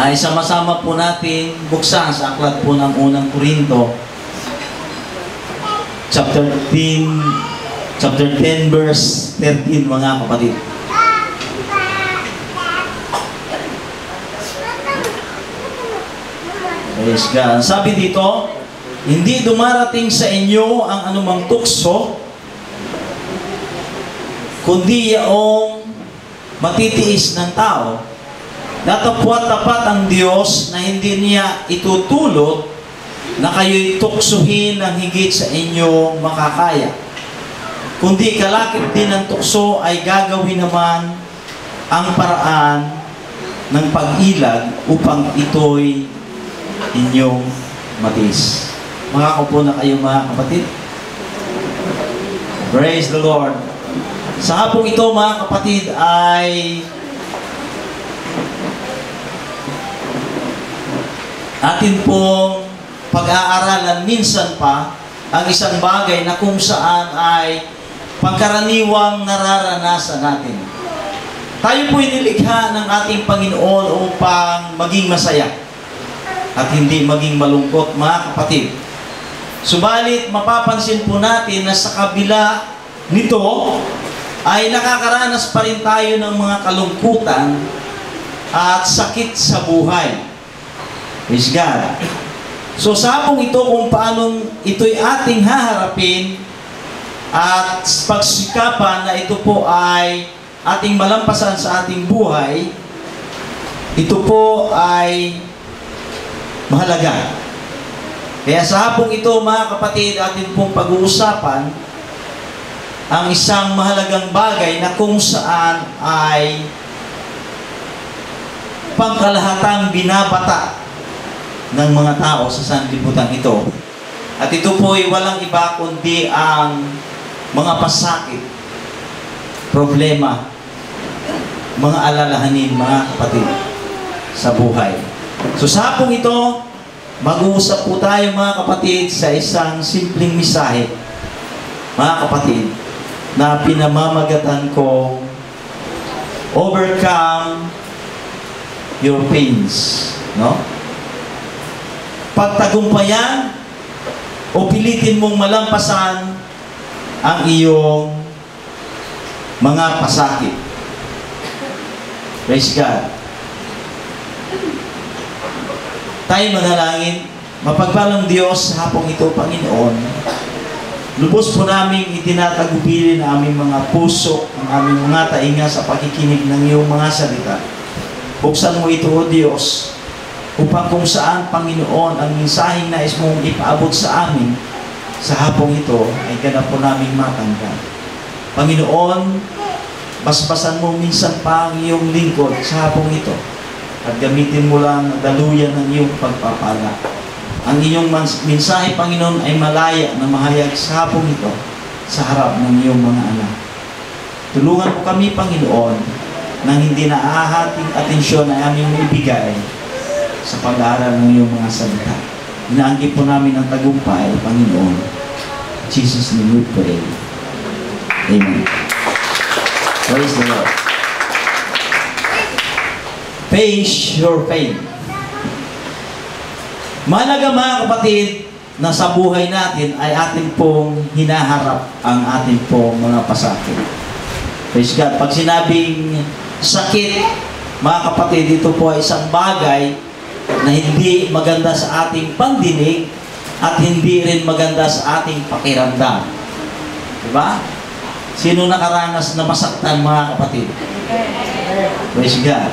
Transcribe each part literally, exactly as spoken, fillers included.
ay sama-sama po natin buksan sa aklat po ng Unang Korinto, chapter ten, chapter ten, verse thirteen, mga kapatid. Praise God. Sabi dito, hindi dumarating sa inyo ang anumang tukso, kundi yaong matitiis ng tao. Natapwat-tapat ang Diyos na hindi niya itutulot na kayo'y tuksuhin ng higit sa inyo makakaya. Kundi kalakip din ng tukso ay gagawin naman ang paraan ng pag-ilag upang ito'y inyong matis. Makakaupo na kayo, mga kapatid. Praise the Lord. Sa hapong ito, mga kapatid, ay atin pong pag-aaralan minsan pa ang isang bagay na kung saan ay pangkaraniwang nararanasan natin. Tayo po'y nilikha ng ating Panginoon upang maging masaya at hindi maging malungkot, mga kapatid. Subalit, mapapansin po natin na sa kabila nito ay nakakaranas pa rin tayo ng mga kalungkutan at sakit sa buhay. Praise God. So, sabong ito kung paano ito'y ating haharapin at pagsikapan na ito po ay ating malampasan sa ating buhay, ito po ay mahalaga. Kaya sa hapong ito, mga kapatid, atin pong pag-uusapan ang isang mahalagang bagay na kung saan ay pangkalahatang binabata ng mga tao sa sanlibutan ito. At ito po ay walang iba kundi ang mga pasakit, problema, mga alalahanin, mga kapatid, sa buhay. So sa hapong ito, mag-uusap po tayo, mga kapatid, sa isang simpleng mensahe, mga kapatid, na pinamamagatan ko, overcome your pains. No? Pagtagumpayan o pilitin mong malampasan ang iyong mga pasakit. Praise God. Tayo manalangin. Mapagpalang Diyos, sa hapong ito, Panginoon, lubos po namin itinatagubilin ang aming mga puso, ang aming mga tainga sa pakikinig ng iyong mga salita. Buksan mo ito, O Diyos, upang kung saan, Panginoon, ang mensaheng nais mong ipaabot sa amin sa hapong ito ay ganap po namin matanggap. Panginoon, basbasan mo minsan pa ang iyong lingkod sa hapong ito at gamitin mo lang daluyan ng iyong pagpapala. Ang iyong mensahe, Panginoon, ay malaya na mahayag sa hapong ito sa harap ng iyong mga anak. Tulungan mo kami, Panginoon, nang hindi naahating atensyon na aming ibigay sa pag-aaral ng iyong mga salita. Inaangkin po namin ang tagumpay, Panginoon. Jesus name we pray. Amen. Praise the Lord. Face your pain. Mahalaga, mga kapatid, na sa buhay natin ay atin pong hinaharap ang atin pong mga pasakit. Praise God. Pag sinabing sakit, mga kapatid, ito po ay isang bagay na hindi maganda sa ating pandinig at hindi rin maganda sa ating pakiramdam. Diba? Sino nakaranas na masaktan, mga kapatid? Praise God.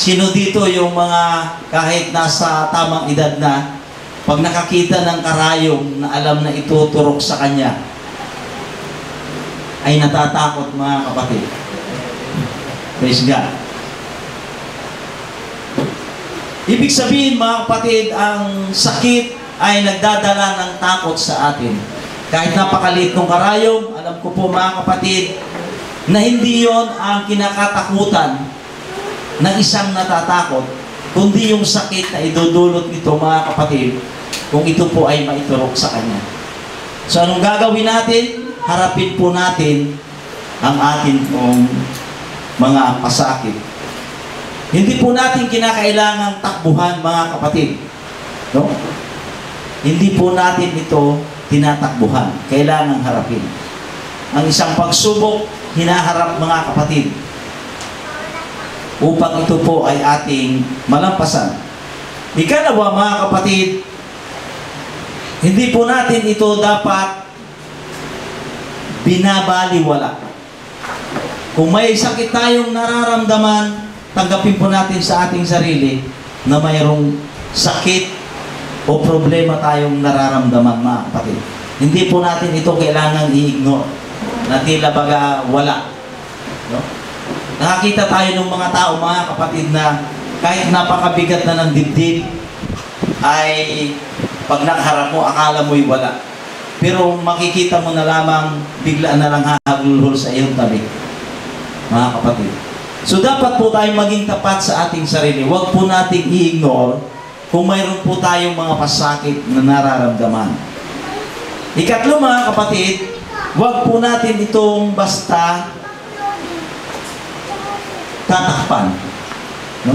Sino dito yung mga kahit nasa tamang edad na pag nakakita ng karayom na alam na ituturok sa kanya ay natatakot, mga kapatid? Praise God. Ibig sabihin, mga kapatid, ang sakit ay nagdadala ng takot sa atin. Kahit napakaliit ng karayom, alam ko po, mga kapatid, na hindi yon ang kinakatakutan ng isang natatakot, kundi yung sakit na idudulot nito, mga kapatid, kung ito po ay maiturok sa kanya. So anong gagawin natin? Harapin po natin ang atin pong mga pasakit. Hindi po natin kinakailangang takbuhan, mga kapatid. No? Hindi po natin ito tinatakbuhan. Kailangang harapin. Ang isang pagsubok, hinaharap, mga kapatid, upang ito po ay ating malampasan. Ikalawa, mga kapatid, hindi po natin ito dapat binabaliwala. Kung may sakit tayong nararamdaman, tanggapin po natin sa ating sarili na mayroong sakit o problema tayong nararamdaman, mga kapatid. Hindi po natin ito kailangang i-ignore na tila baga wala. No? Nakakita tayo ng mga tao, mga kapatid, na kahit napakabigat na ng dibdib, ay pag nakaharap mo, akala mo'y wala. Pero makikita mo na lamang, bigla na lang hahaglulhol sa iyong tabi, mga kapatid. So dapat po tayo maging tapat sa ating sarili. Huwag po nating i-ignore kung mayroon po tayong mga pasakit na nararamdaman. Ikatlo, mga kapatid, huwag po natin itong basta tatakpan. No?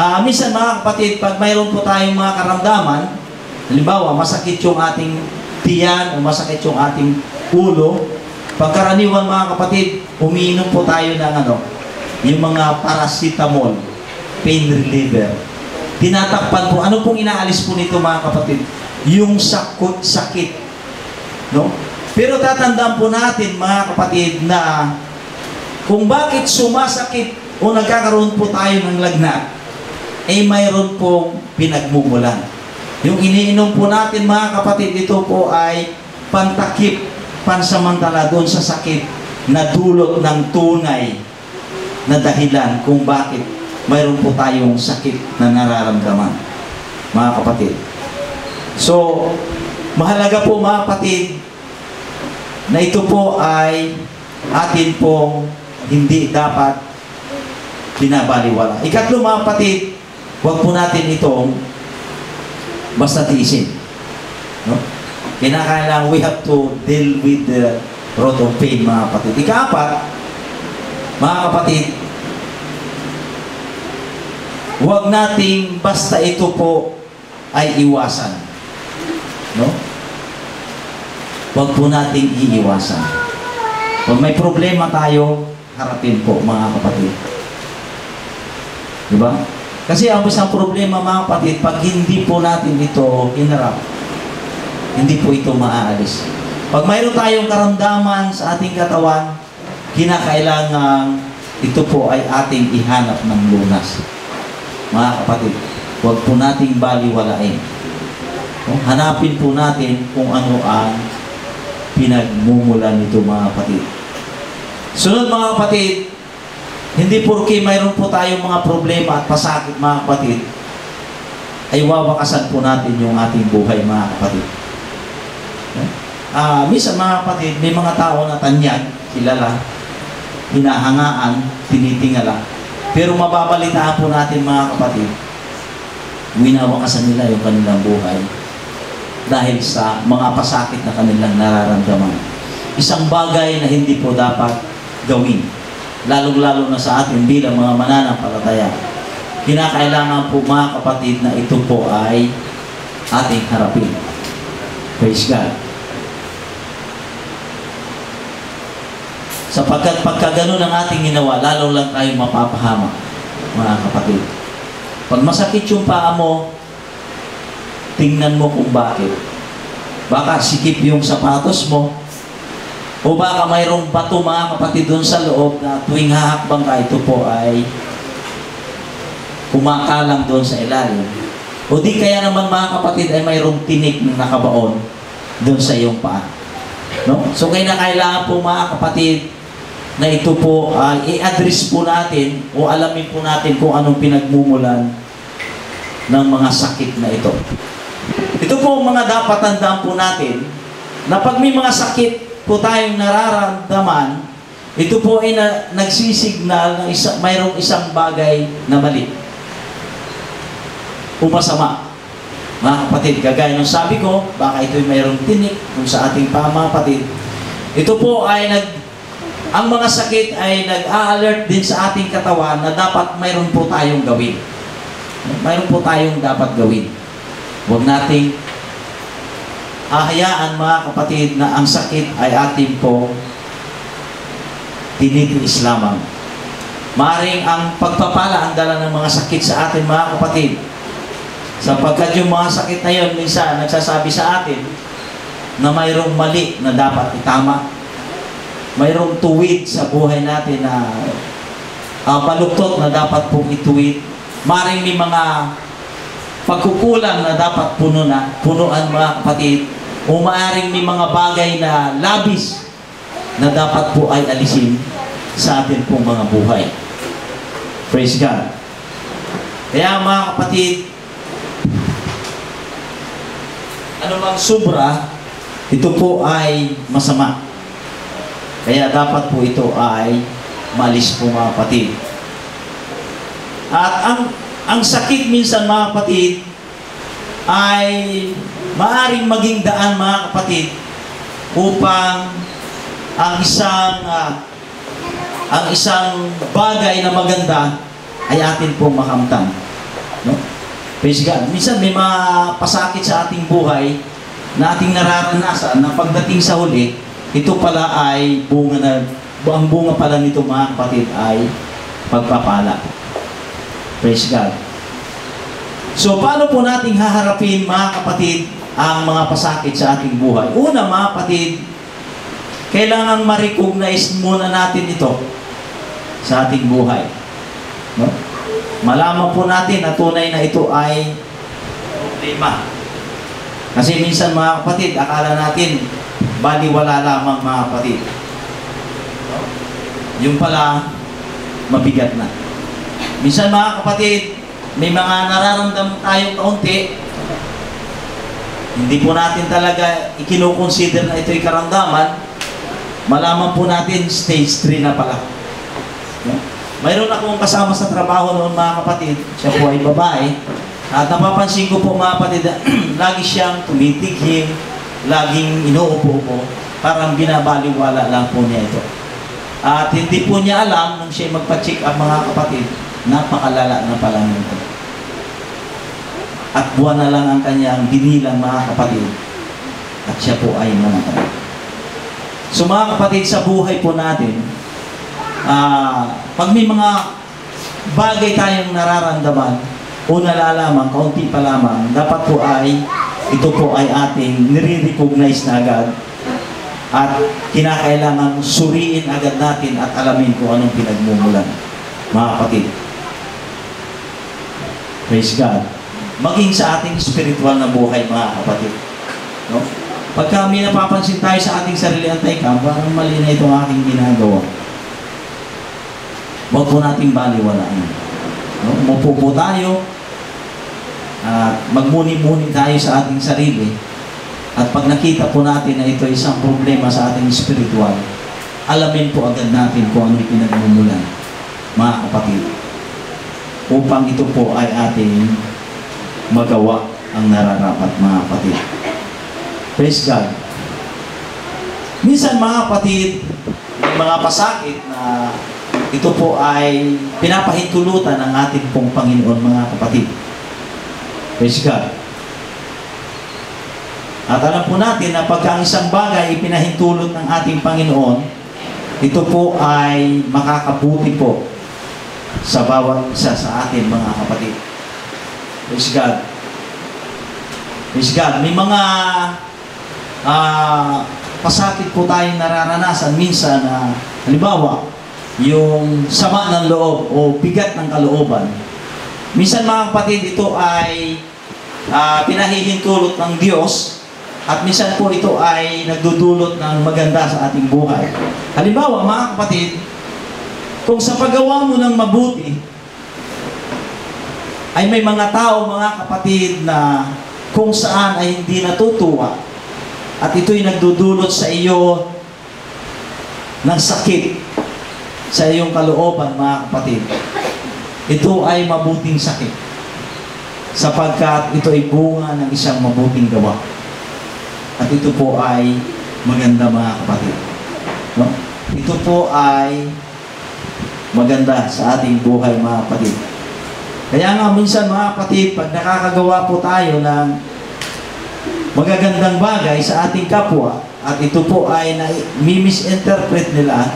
Ah, minsan, mga kapatid, pag mayroon po tayong mga karamdaman, halimbawa, masakit yung ating tiyan o masakit yung ating ulo, pagkaraniwan, mga kapatid, umiinom po tayo ng ano, yung mga paracetamol, pain reliever. Tinatakpan po. Ano pong inaalis po nito, mga kapatid? Yung sakot-sakit. No? Pero tatandaan po natin, mga kapatid, na kung bakit sumasakit o nagkakaroon po tayo ng lagnat, ay eh mayroon pong pinagmumulan. Yung iniinom po natin, mga kapatid, ito po ay pantakip, pansamantala doon sa sakit na dulot ng tunay na dahilan kung bakit mayroon po tayong sakit na nararamdaman, mga kapatid. So, mahalaga po, mga kapatid, na ito po ay atin pong hindi dapat binabaliwala. Ikatlo, mga kapatid, huwag po natin itong basta tiisin. No? Kinakailangan, we have to deal with the root of pain, mga kapatid. Ikaapat, mga kapatid, huwag natin basta ito po ay iwasan. No? Huwag po natin iiwasan. Pag may problema tayo, harapin po, mga kapatid. Diba? Kasi ang isang problema, mga kapatid, pag hindi po natin ito hinarap, hindi po ito maaalis. Pag mayroon tayong karamdaman sa ating katawan, kinakailangan ito po ay ating ihanap ng lunas. Mga kapatid, huwag po nating baliwalain. Hanapin po natin kung ano ang pinagmumulan nito, mga kapatid. Sunod, mga kapatid, hindi porke mayroon po tayong mga problema at pasakit, mga kapatid, ay wawakasan po natin yung ating buhay, mga kapatid. Uh, minsan, mga kapatid, may mga tao na tanyag, kilala, hinahangaan, tinitingala. Pero mababalitaan po natin, mga kapatid, winawakasan nila yung kanilang buhay dahil sa mga pasakit na kanilang nararamdaman. Isang bagay na hindi po dapat gawin, lalong-lalo na sa atin bilang mga mananampalataya. Kinakailangan po, mga kapatid, na ito po ay ating harapin. Praise God. Sapagkat pagkaganon ang ating ginawa, lalo lang tayo mapapahama, mga kapatid. Pag masakit yung paa mo, tingnan mo kung bakit. Baka sikip yung sapatos mo, o baka mayroong bato, mga kapatid, doon sa loob na tuwing hahakbang ka, ito po ay kumakalang doon sa ilalim. O di kaya naman, mga kapatid, ay mayroong tinik na nakabaon doon sa iyong paa. No? So kaya na kailangan po, mga kapatid, na ito po ay uh, i-address po natin o alamin po natin kung anong pinagmumulan ng mga sakit na ito. Ito po mga dapat tandaan po natin na pag may mga sakit po tayong nararamdaman, ito po ay na, nagsisignal na isa, mayroong isang bagay na mali o masama. Mga kapatid, kagaya ng sabi ko, baka ito'y mayroong tinik kung sa ating pamapatid. Ito po ay nag Ang mga sakit ay nag-a-alert din sa ating katawan na dapat mayroon po tayong gawin. Mayroon po tayong dapat gawin. Huwag nating ahayaan, mga kapatid, na ang sakit ay atin po tinitiis lamang. Maaring ang pagpapala ang dala ng mga sakit sa atin, mga kapatid. Sapagkat yung mga sakit na yun, minsan nagsasabi sa atin na mayroong mali na dapat itama. Mayroong tuwid sa buhay natin na uh, paluktot na dapat pong ituwid. Maaring may mga pagkukulang na dapat puno na, punuan, mga kapatid. O maaring may mga bagay na labis na dapat po ay alisin sa atin pong mga buhay. Praise God. Kaya, mga kapatid, ano bang sobra, ito po ay masama. Kaya dapat po ito ay malis po, mga kapatid. At ang, ang sakit minsan, mga kapatid, ay maaaring maging daan, mga kapatid, upang ang isang uh, ang isang bagay na maganda ay atin po makamtan. No? Praise God. Minsan may mapasakit sa ating buhay na ating nararanasan na pagdating sa huli, ito pala ay bunga na, ang bunga pala nito, mga kapatid, ay pagpapala. Praise God. So, paano po natin haharapin, mga kapatid, ang mga pasakit sa ating buhay? Una, mga kapatid, kailangan ma-recognize muna natin ito sa ating buhay. No? Malaman po natin na tunay na ito ay problema. Kasi minsan, mga kapatid, akala natin baliwala lamang, mga kapatid. Yung pala, mabigat na. Minsan, mga kapatid, may mga nararamdaman tayong kaunti. Hindi po natin talaga ikinukonsider na ito'y karamdaman. Malaman po natin, stage three na pala. Mayroon akong kasama sa trabaho noon, mga kapatid. Siya po ay babae. At napapansin ko po, mga kapatid, lagi siyang tumitigil, laging inuupo po. Parang binabaliwala lang po niya ito. At hindi po niya alam, nung siya magpa-check up, mga kapatid, napakalala na pala nito. At buwan na lang ang kanyang binilang, mga kapatid. At siya po ay namatay. So, mga kapatid, sa buhay po natin, Uh, pag may mga bagay tayong nararamdaman o nalalaman, kaunti pa lamang, dapat po ay, ito po ay ating nire-recognize na agad at kinakailangan suriin agad natin at alamin kung anong pinagmumulan, mga kapatid. Praise God. Maging sa ating spiritual na buhay, mga kapatid. No? Pagka may napapansin tayo sa ating sarili, antay ka, parang mali na itong aking ginagawa. Huwag po nating baliwalaan. No? Umupo po tayo at magmuni-muni tayo sa ating sarili, at pag nakita po natin na ito isang problema sa ating spiritual, alamin po agad natin kung ano'y pinagmumulan, mga kapatid, upang ito po ay ating magawa ang nararapat, mga kapatid. Praise God. Minsan, mga kapatid, may mga pasakit na ito po ay pinapahintulutan ng ating pong Panginoon, mga kapatid. Praise God. At alam po natin na pagka ang isang bagay ay pinahintulot ng ating Panginoon, ito po ay makakabuti po sa bawat isa sa atin, mga kapatid. Praise God. Praise God. May mga uh, pasakit po tayong nararanasan minsan na, halimbawa, yung sama ng loob o bigat ng kalooban. Minsan, mga kapatid, ito ay uh, pinahihintulot ng Diyos, at minsan po ito ay nagdudulot ng maganda sa ating buhay. Halimbawa, mga kapatid, kung sa paggawa mo ng mabuti ay may mga tao, mga kapatid, na kung saan ay hindi natutuwa, at ito'y nagdudulot sa iyo ng sakit sa iyong kalooban, mga kapatid, ito ay mabuting sakit, sapagkat ito ay bunga ng isang mabuting gawa. At ito po ay maganda, mga kapatid. No? Ito po ay maganda sa ating buhay, mga kapatid. Kaya nga minsan, mga kapatid, pag nakakagawa po tayo ng magagandang bagay sa ating kapwa, at ito po ay mi-misinterpret nila,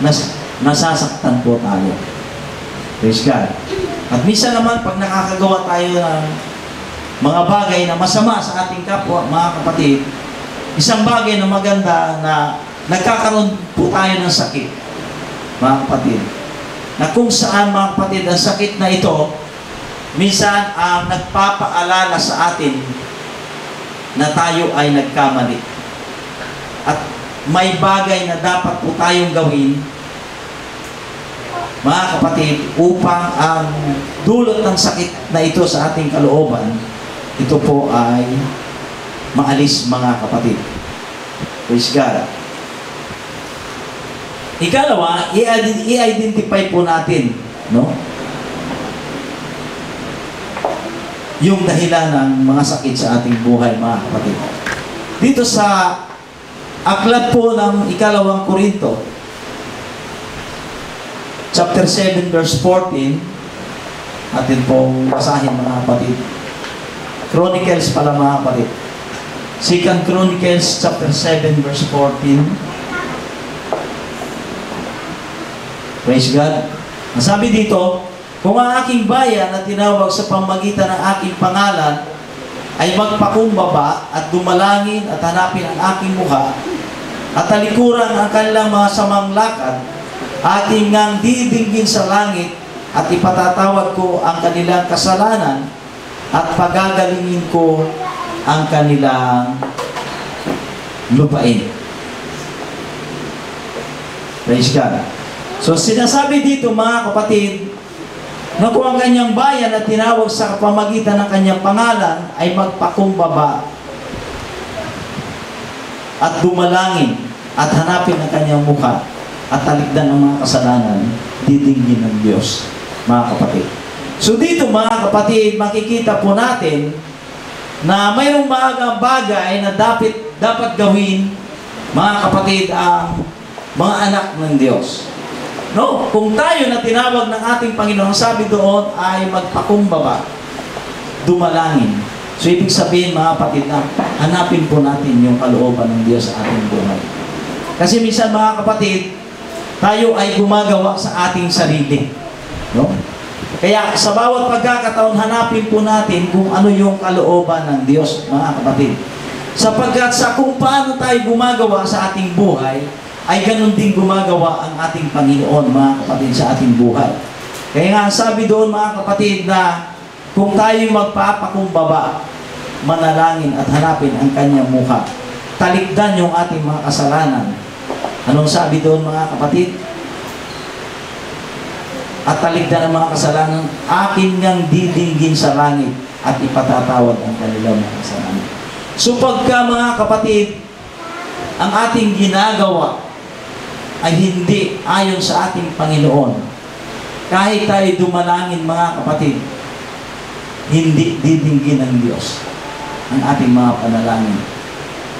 nas nasasaktan po tayo. Praise God. At minsan naman, pag nakakagawa tayo ng mga bagay na masama sa ating kapwa, mga kapatid, isang bagay na maganda na nagkakaroon po tayo ng sakit, mga kapatid, na kung saan, mga kapatid, ang sakit na ito, minsan ang uh, nagpapaalala sa atin na tayo ay nagkamali. At may bagay na dapat po tayong gawin, mga kapatid, upang ang dulot ng sakit na ito sa ating kalooban, ito po ay maalis, mga kapatid. Praise God. Ikalawa, i-identify po natin, no? Yung dahilan ng mga sakit sa ating buhay, mga kapatid. Dito sa aklat po ng Ikalawang Korinto, chapter seven, verse fourteen, atin pong basahin, mga kapatid. Chronicles pala, mga kapatid. Second Chronicles, chapter seven, verse fourteen. Praise God. Masabi dito, kung ang aking bayan na tinawag sa pamagitan ng aking pangalan ay magpakumbaba at dumalangin at hanapin ang aking mukha at talikuran ang kanilang mga samang lakad, ating ngang didinggin sa langit at ipatatawad ko ang kanilang kasalanan at pagagalingin ko ang kanilang lupain. Praise God. So, sinasabi dito, mga kapatid, na kung ang kanyang bayan na tinawag sa pamagitan ng kanyang pangalan ay magpakumbaba at dumalangin at hanapin ang kanyang mukha at talikdan ang mga kasalanan, didinggin ng Diyos, mga kapatid. So, dito, mga kapatid, makikita po natin na mayroong mga bagay na dapat, dapat gawin, mga kapatid, ang mga anak ng Diyos. No, kung tayo na tinawag ng ating Panginoon, sabi doon ay magpakumbaba, dumalangin. So, ibig sabihin, mga kapatid, na hanapin po natin yung kalooban ng Diyos sa ating buhay. Kasi minsan, mga kapatid, tayo ay gumagawa sa ating sarili. No? Kaya sa bawat pagkakataon, hanapin po natin kung ano yung kalooban ng Diyos, mga kapatid. Sapagkat sa kung paano tayo gumagawa sa ating buhay, ay ganun din gumagawa ang ating Panginoon, mga kapatid, sa ating buhay. Kaya nga, sabi doon, mga kapatid, na kung tayo magpapakumbaba, manalangin at hanapin ang kanyang mukha, talikdan yung ating mga kasalanan. Anong sabi doon, mga kapatid? At talikdan ang mga kasalanan, akin ngang didinggin sa langit at ipatatawad ang kanilang mga kasalanan. So pagka, mga kapatid, ang ating ginagawa ay hindi ayon sa ating Panginoon, kahit tayo dumalangin, mga kapatid, hindi didinggin ng Diyos ang ating mga panalangin.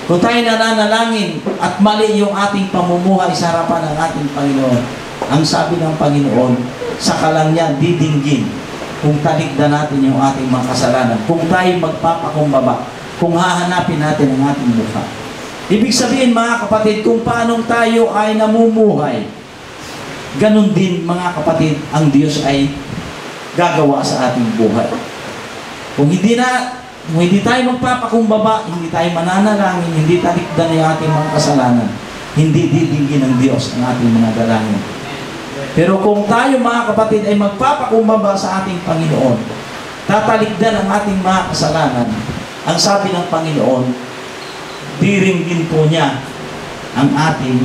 Kung tayo nananalangin at mali yung ating pamumuhay sa harapan ng ating Panginoon, ang sabi ng Panginoon, saka lang niya didinggin kung talikdan natin yung ating mga kasalanan, kung tayo magpapakumbaba, kung hahanapin natin ang ating mukha. Ibig sabihin, mga kapatid, kung paanong tayo ay namumuhay, ganun din, mga kapatid, ang Diyos ay gagawa sa ating buhay. Kung hindi na, kung hindi tayo magpapakumbaba, hindi tayo mananalangin, hindi talikdan yung ating mga kasalanan, hindi didinggin ng Diyos ang ating mga dalangin. Pero kung tayo, mga kapatid, ay magpapakumbaba sa ating Panginoon, tatalikdan ang ating mga kasalanan, ang sabi ng Panginoon, diringgin po niya ang ating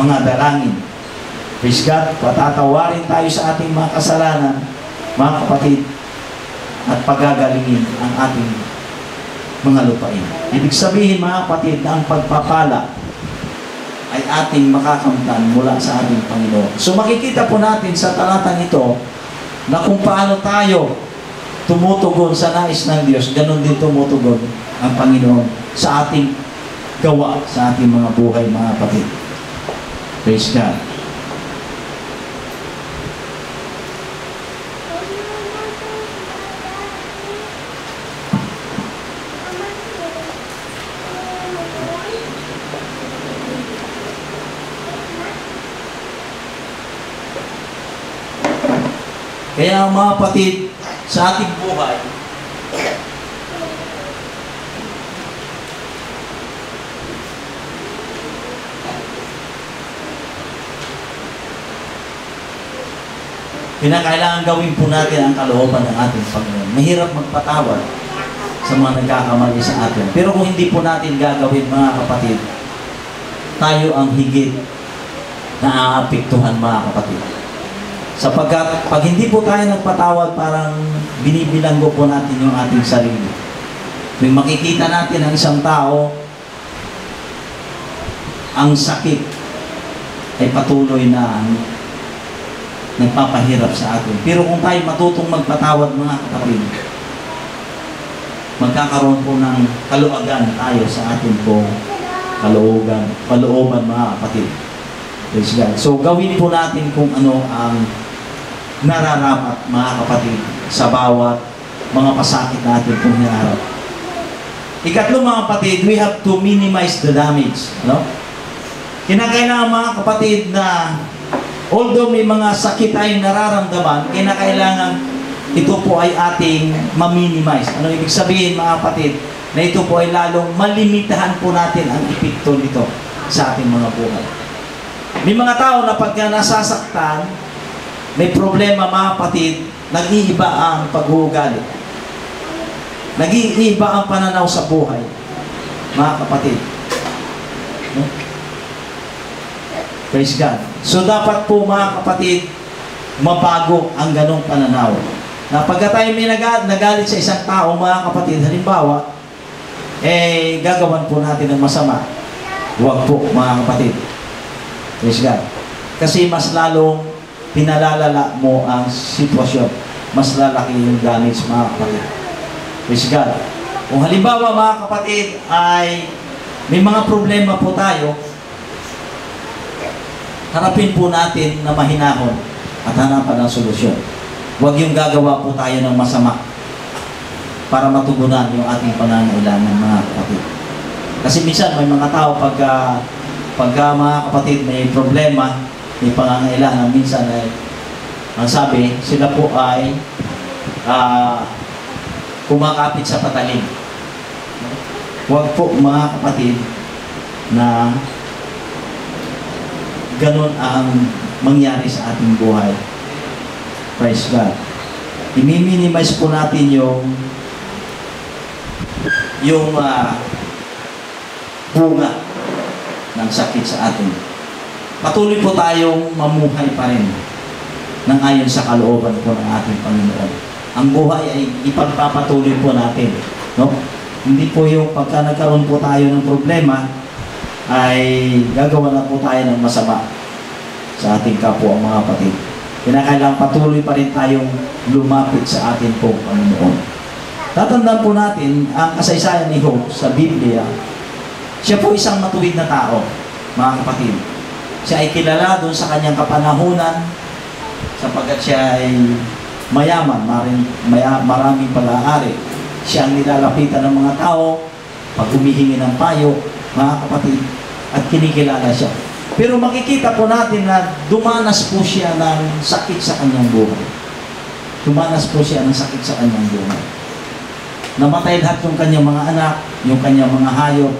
mga dalangin. Praise God, patatawarin tayo sa ating mga kasalanan, mga kapatid, at pagagalingin ang ating mga lupain. Ibig sabihin, mga kapatid, na ang pagpapala ay ating makakamtan mula sa ating Panginoon. So makikita po natin sa talatang ito na kung paano tayo tumutugon sa nais ng Diyos, ganun din tumutugon ang Panginoon sa ating gawa sa ating mga buhay, mga kapatid. Praise God. Kaya mga kapatid, sa ating buhay, pinakailangan gawin po natin ang kalooban ng ating Panginoon. Mahirap magpatawad sa mga nagkakamali sa atin. Pero kung hindi po natin gagawin, mga kapatid, tayo ang higit na aapektuhan, mga kapatid. Sapagkat pag hindi po tayo nagpatawad, parang binibilanggo po natin yung ating sarili. Kung makikita natin ang isang tao, ang sakit ay patuloy na nagpapahirap sa atin. Pero kung tayo matutong magpatawad, mga kapatid, magkakaroon po ng kaluwagan tayo sa atin po kalooban, kalooban, mga kapatid. Praise God. So, gawin po natin kung ano ang nararapat, mga kapatid, sa bawat mga pasakit natin kung hinaharap. Ikatlo, mga kapatid, we have to minimize the damage. No? Kinakailangan, mga kapatid, na although may mga sakit tayong nararamdaman, kinakailangan ito po ay ating ma-minimize. Ano ibig sabihin, mga kapatid? Na ito po ay lalong malimitahan po natin ang epekto nito sa ating mga buhay. May mga tao na pagka nasasaktan, may problema, mga kapatid, nag-iiba ang pag-uugali. Nag-iiba ang pananaw sa buhay, mga kapatid. Praise God. So, dapat po, mga kapatid, mabago ang ganong pananaw. Na pagka tayo may nagalit sa isang tao, mga kapatid, halimbawa, eh, gagawan po natin ng masama. Huwag po, mga kapatid. Praise God. Kasi mas lalong pinalalala mo ang sitwasyon. Mas lalaki yung damage, mga kapatid. Praise God. Kung halimbawa, mga kapatid, ay may mga problema po tayo, harapin po natin na mahinahon at hanapan ng solusyon. Huwag yung gagawa po tayo ng masama para matugunan yung ating pangangailangan, mga kapatid. Kasi minsan may mga tao pagka, pagka mga kapatid may problema, may pangangailangan, minsan ay ang sabi, sila po ay uh, kumakapit sa patalim. Huwag po, mga kapatid, na ganon ang mangyari sa ating buhay. Praise God. I-minimize po natin yung yung uh, bunga ng sakit sa atin. Patuloy po tayong mamuhay pa rin ng ayon sa kalooban po ng ating Panginoon. Ang buhay ay ipagpapatuloy po natin. No? Hindi po yung pagka nagkaroon po tayo ng problema, ay gagawa na po tayo ng masama sa ating kapwa, mga kapatid. Kinakailangan patuloy pa rin tayong lumapit sa atin po, Panginoon. Tatandaan po natin ang kasaysayan ni Job sa Biblia. Siya po isang matuwid na tao, mga kapatid. Siya ay kilala doon sa kanyang kapanahunan sapagkat siya ay mayaman, maraming, maraming palaari. Siya ang nilalapitan ng mga tao pag humihingi ng payo, mga kapatid, at kinikilala siya. Pero makikita po natin na dumanas po siya ng sakit sa kanyang buhay. Dumanas po siya ng sakit sa kanyang buhay. Namatay lahat yung kanyang mga anak, yung kanyang mga hayop,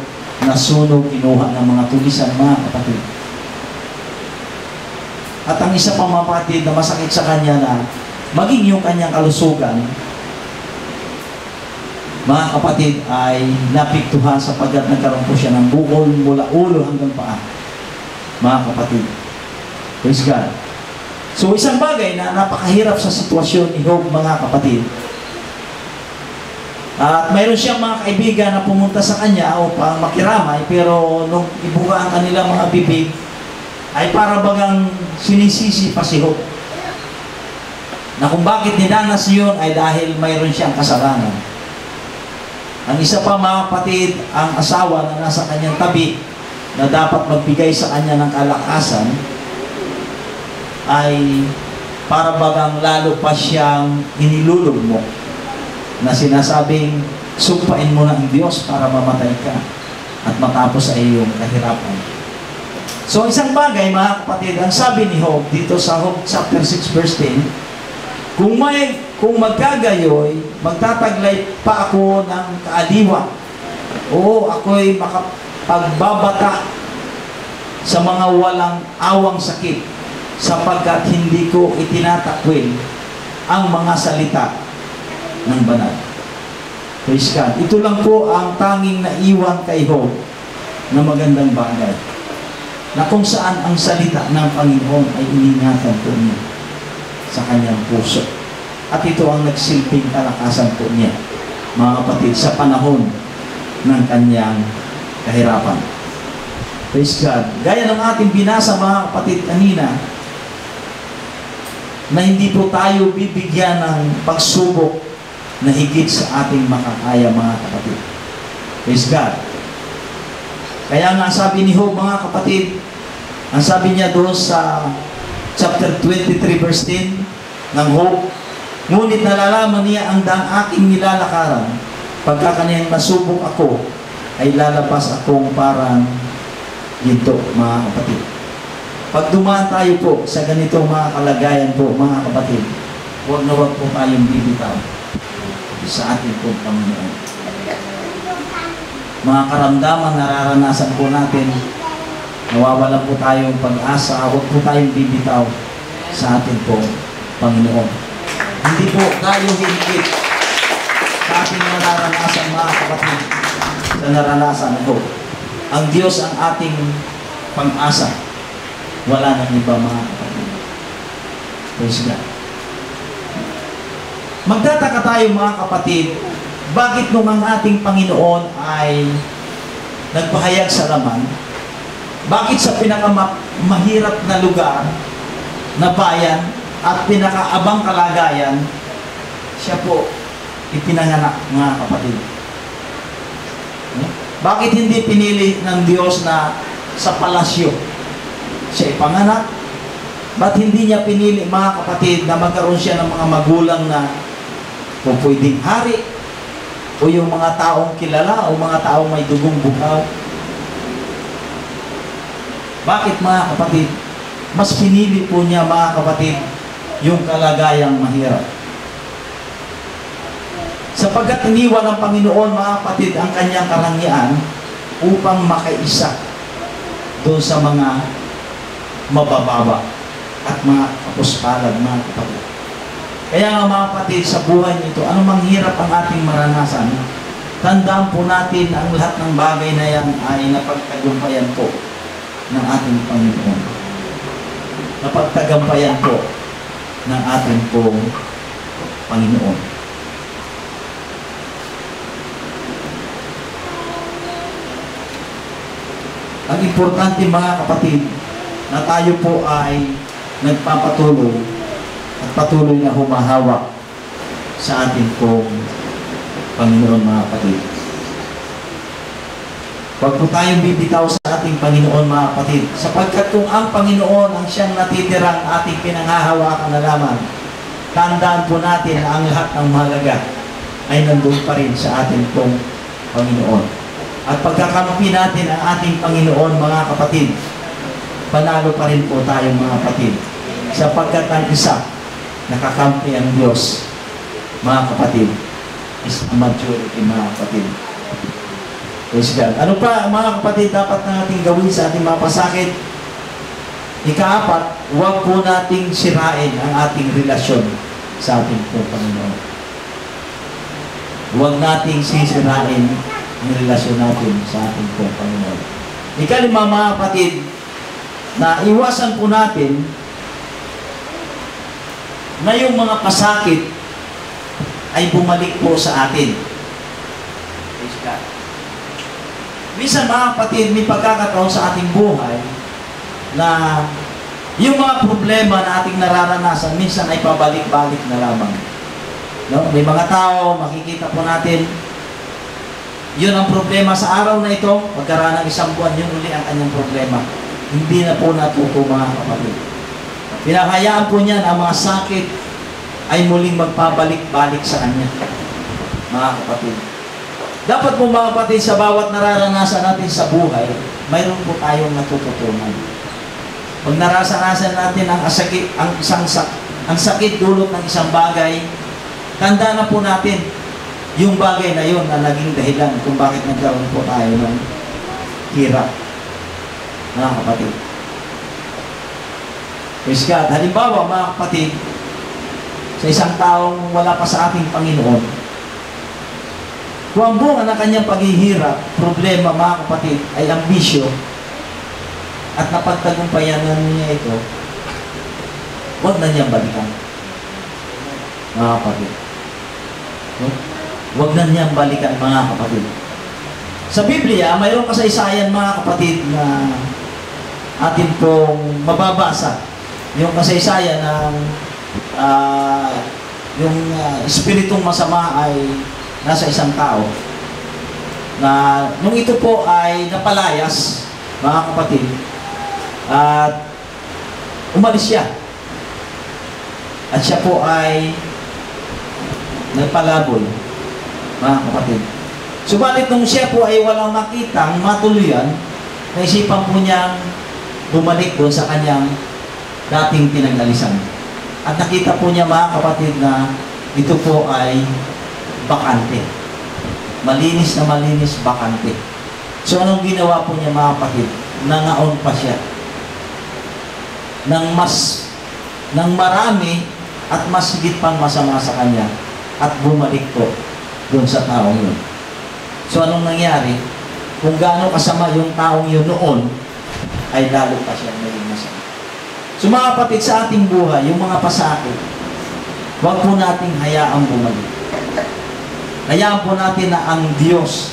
nasunog, kinuha ng mga tulisan, mga kapatid. At ang isa pang mapatid na masakit sa kanya na maging yung kanyang kalusugan, mga kapatid, ay napiktuhan sapagkat nagkaroon po siya ng bukol mula ulo hanggang paa, mga kapatid. Praise God. So, isang bagay na napakahirap sa sitwasyon ni Job, mga kapatid. At mayroon siyang mga kaibigan na pumunta sa kanya upang makiramay, pero nung ibuka ang kanilang mga bibig, ay para bagang sinisisi pa si Job. Na kung bakit nidanas yun ay dahil mayroon siyang kasalanan. Ang isa pa, mga kapatid, ang asawa na nasa kanyang tabi na dapat magbigay sa kanya ng kalakasan ay para bagang lalo pa siyang inilulugmok na sinasabing sumpain mo na ang Diyos para mamatay ka at matapos ay iyong kahirapan. So isang bagay mga kapatid, ang sabi ni Job dito sa Job chapter six verse ten, kung may kung magkagayoy, magtataglay pa ako ng kaaliwa. Oo, ako'y makapagbabata sa mga walang awang sakit sapagkat hindi ko itinatakwil ang mga salita ng banal. Praise God. Ito lang po ang tanging naiwan kay Job na magandang bagay na kung saan ang salita ng Panginoon ay iningatan po niya sa kanyang puso. At ito ang nagsilping kalakasan po niya, mga kapatid, sa panahon ng kanyang kahirapan. Praise God. Gaya ng ating binasa, mga kapatid, kanina, na hindi po tayo bibigyan ng pagsubok na higit sa ating makakaya, mga kapatid. Praise God. Kaya nga sabi ni Job, mga kapatid, ang sabi niya doon sa chapter twenty-three verse ten ng Job, ngunit nalalaman niya ang daang aking nilalakaran, pagka kaniyang masubok ako, ay lalabas akong parang ginto, mga kapatid. Pag dumaan tayo po sa ganitong mga kalagayan po, mga kapatid, huwag na huwag po tayong bibitaw sa ating po Panginoon. Mga karamdaman, nararanasan po natin, nawawalan po tayong pag-asa, huwag po tayong bibitaw sa ating po Panginoon. Hindi po tayo higit sa ating nararanasan, mga kapatid, sa naranasan po. Ang Diyos ang ating pang-asa. Wala nang iba, mga kapatid. Praise God. Magtataka tayo, mga kapatid, bakit nung ang ating Panginoon ay nagpahayag sa laman, bakit sa pinakamahirap na lugar, na bayan, at pinakaabang kalagayan, siya po ipinanganak, mga kapatid? Hmm? Bakit hindi pinili ng Diyos na sa palasyo siya ipanganak? Ba't hindi niya pinili, mga kapatid, na magkaroon siya ng mga magulang na o pwedeng hari o yung mga taong kilala o mga taong may dugong buhaw? Bakit, mga kapatid, mas pinili po niya, mga kapatid, yung kalagayang mahirap? Sapagkat iniwan ng Panginoon, mga kapatid, ang kanyang karangyaan upang makaisa doon sa mga mabababa at mga kapuspalan, mga kapatid. Kaya nga, mga kapatid, sa buhay nito, anumang hirap ang ating maranasan, tandaan po natin ang lahat ng bagay na yan ay napagtagumpayan po ng ating Panginoon. Napagtagumpayan po ng ating pong Panginoon. Ang importante, mga kapatid, na tayo po ay nagpapatuloy at patuloy na humahawak sa ating pong Panginoon, mga kapatid. Huwag po tayong bibitaw sa ating Panginoon, mga kapatid, sapagkat kung ang Panginoon ang siyang natitirang ating pinangahawakan na laman, tandaan po natin na ang lahat ng mahalaga ay nandun pa rin sa ating pong Panginoon. At pagkakampi natin ang ating Panginoon, mga kapatid, panalo pa rin po tayong, mga kapatid. Sapagkat ang isa, nakakampi ang Diyos, mga kapatid, is maturity, mga kapatid. Praise God. Ano pa, mga kapatid, dapat natin gawin sa ating mga pasakit? Ikaapat, huwag po nating sirain ang ating relasyon sa ating po Panginoon. Huwag nating sisirain ang relasyon natin sa ating pong Panginoon. Ikalima, mga kapatid, na iwasan po natin na yung mga pasakit ay bumalik po sa atin. Praise God. Minsan, mga kapatid, may pagkakataon sa ating buhay na yung mga problema na ating nararanasan minsan ay pabalik-balik na lamang. No? May mga tao, makikita po natin Yun ang problema sa araw na ito. Pagkaraan ng isang buwan, yun uli ang kanyang problema. Hindi na po natuto, mga kapatid. Pinakahayaan po niyan ang mga sakit ay muling magpabalik-balik sa kanya, mga kapatid. Dapat po, mga kapatid, sa bawat nararanasan natin sa buhay, mayroon po tayong natututunan. Pag nararanasan natin ang sakit, ang isang ang sakit dulot ng isang bagay, tanda na po natin yung bagay na yun na naging dahilan kung bakit nagkaroon po tayo ng hirap, mga kapatid. Praise God. Halimbawa, mga kapatid, sa isang taong wala pa sa ating Panginoon, kung ang bunga ng kanyang paghihirap, problema, mga kapatid, ay ang bisyo at napagtagumpayan na niya ito, huwag na niyang balikan, mga kapatid. No? Huwag na niyang balikan, mga kapatid. Sa Biblia, mayroon kasaysayan, mga kapatid, na atin pong mababasa. Yung kasaysayan ng uh, yung uh, espiritong masama ay nasa isang tao. Na nung ito po ay napalayas, mga kapatid, at uh, umalis siya. At siya po ay nagpalaboy, mga kapatid. Subalit nung siya po ay walang makitang matuluyan, naisipan po niyang bumalik doon sa kanyang dating pinangalisan. At nakita po niya, mga kapatid, na ito po ay bakante. Malinis na malinis, bakante. So anong ginawa po niya, mga kapatid? Nangaon pa siya. Nang mas, nang marami at mas higit pang masama sa kanya. At bumalik po doon sa taong yun. So, anong nangyari? Kung gaano kasama yung taong yun noon, ay lalo pa siya naging masama. So, mga kapatid, sa ating buhay, yung mga pasakit, huwag po nating hayaang bumalik. Hayaan po natin na ang Diyos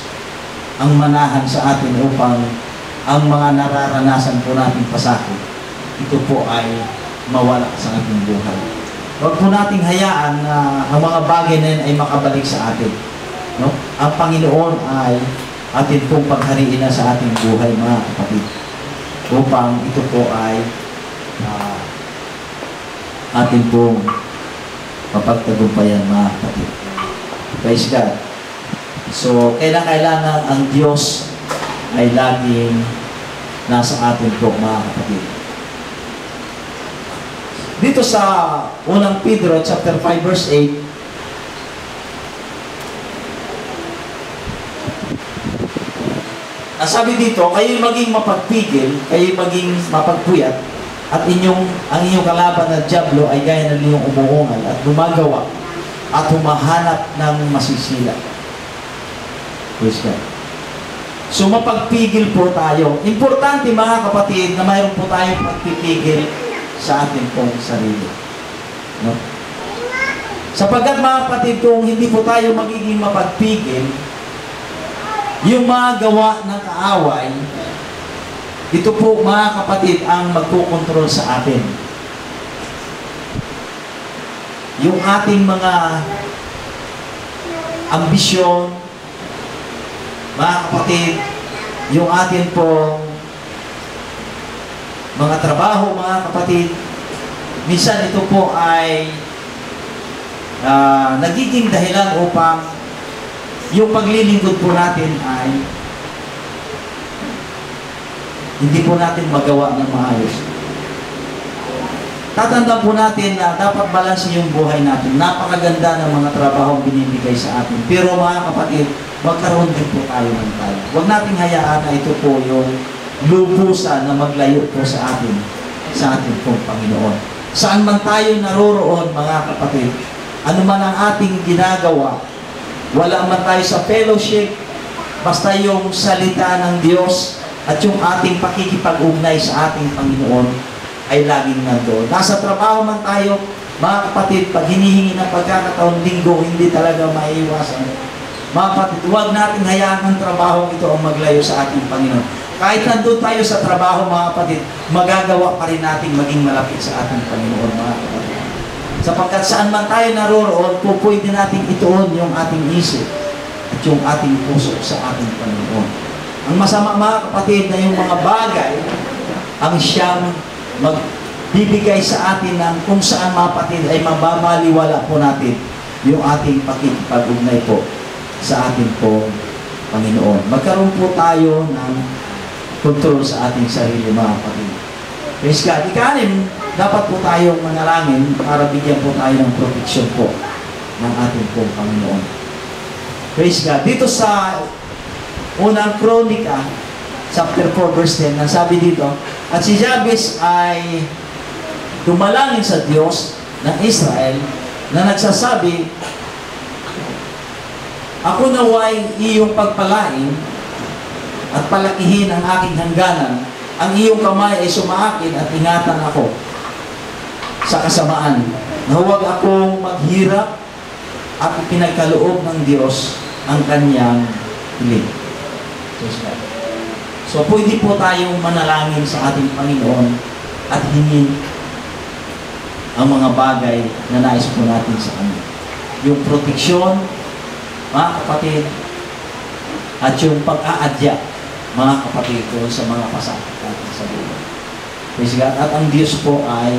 ang manahan sa atin upang ang mga nararanasan po natin pasakit, ito po ay mawala sa ating buhay. Huwag po nating hayaan na ang mga bagay na ay makabalik sa atin. No? Ang Panginoon ay atin pong paghariin na sa ating buhay, mga kapatid. Upang ito po ay uh, atin pong mapagtagumpayan, mga kapatid. Praise God. So, kailangan ang Diyos ay laging nasa atin po, mga kapatid. Dito sa Unang Pedro, chapter five, verse eight, nasabi dito, kayo'y maging mapagpigil, kayo'y maging mapagpuyat, at inyong, ang inyong kalaban na dyablo ay gaya ng inyong umuungal at gumagawa at humahanap ng masisila. Praise God. So, mapagpigil po tayo. Importante, mga kapatid, na mayroon po tayong pagpipigil sa ating pong sarili. No? Sapagkat, mga kapatid, kung hindi po tayo magiging mapagpigil, yung mga gawa ng kaaway, ito po, mga kapatid, ang magkukontrol sa atin. Yung ating mga ambisyon, mga kapatid, yung atin po mga trabaho, mga kapatid, minsan ito po ay uh, nagiging dahilan upang yung paglilingkod po natin ay hindi po natin magawa ng maayos. Tatandaan po natin na dapat balansin yung buhay natin. Napakaganda ng mga trabaho binibigay sa atin. Pero, mga kapatid, magkaroon din po tayo ng tayo. Huwag nating hayaan na ito po yung lubusan na maglayo po sa atin, sa ating pong Panginoon. Saan man tayo naroroon, mga kapatid, ano man ang ating ginagawa, wala man tayo sa fellowship, basta yung salita ng Diyos at yung ating pakikipag-ugnay sa ating Panginoon ay laging nandoon. Nasa trabaho man tayo, mga kapatid, pag hinihingi ng pagkakataon linggo, hindi talaga maiiwasan. Mga kapatid, huwag natin hayaan ang trabaho ito ang maglayo sa ating Panginoon. Kahit nandun tayo sa trabaho, mga kapatid, magagawa pa rin natin maging malapit sa ating Panginoon, mga kapatid. Sapagkat saan man tayo naroroon, pupwede natin ituon yung ating isip at at yung ating puso sa ating Panginoon. Ang masama, mga kapatid, na yung mga bagay ang siyang magbibigay sa atin ng kung saan, mga kapatid, ay mababaliwala po natin yung ating pakikipag-ugnay po sa ating po Panginoon. Magkaroon po tayo ng kontrol sa ating sarili, mga kapatid. Praise God. Ikanim, dapat po tayong manalangin para bigyan po tayo ng protection po ng ating pong Panginoon. Praise God. Dito sa Unang Kronika, chapter four, verse ten, nasabi dito, at si Jabes ay dumalangin sa Diyos ng Israel na nagsasabi, ako naway iyong pagpalain at palakihin ang aking hangganan. Ang iyong kamay ay sumaakin at ingatan ako sa kasamaan, na huwag akong maghirap at ipinagkaloob ng Diyos ang kanyang hiling. So, pwede po tayong manalangin sa ating Panginoon at hingin ang mga bagay na nais po natin sa Kanya. Yung proteksyon, mga kapatid, at yung pag-aadya, mga kapatid, sa mga pasakit natin sa buhay. Praise God. At ang Diyos po ay